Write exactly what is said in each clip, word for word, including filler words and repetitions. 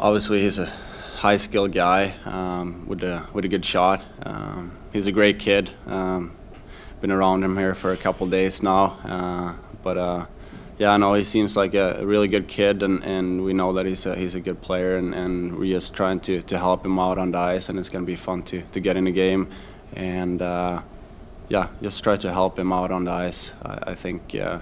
obviously he's a high-skilled guy um, with a with a good shot. Um, he's a great kid. Um, been around him here for a couple days now, uh, but uh, yeah, I know he seems like a really good kid, and, and we know that he's a he's a good player, and, and we're just trying to to help him out on the ice, and it's gonna be fun to to get in the game, and uh, yeah, just try to help him out on the ice. I, I think. Uh,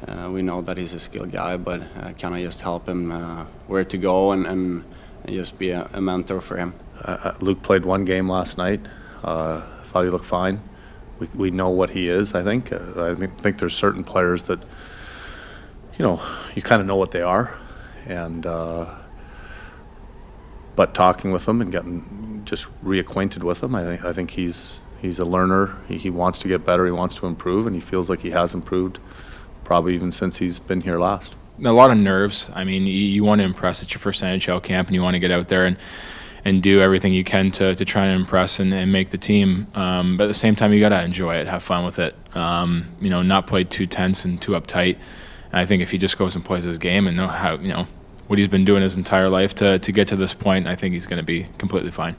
Uh, we know that he's a skilled guy, but uh, can I just help him uh, where to go and, and just be a, a mentor for him. Uh, Luke played one game last night. Uh, thought he looked fine. We, we know what he is, I think. Uh, I think there's certain players that, you know, you kind of know what they are. and uh, But talking with them and getting just reacquainted with them, I think, I think he's, he's a learner. He, he wants to get better. He wants to improve, and he feels like he has improved. Probably even since he's been here last. A lot of nerves. I mean, you, you want to impress. It's your first N H L camp, and you want to get out there and, and do everything you can to, to try and impress and, and make the team. Um, but at the same time, you got to enjoy it, have fun with it. Um, you know, not play too tense and too uptight. And I think if he just goes and plays his game and know how, you know, what he's been doing his entire life to, to get to this point, I think he's going to be completely fine.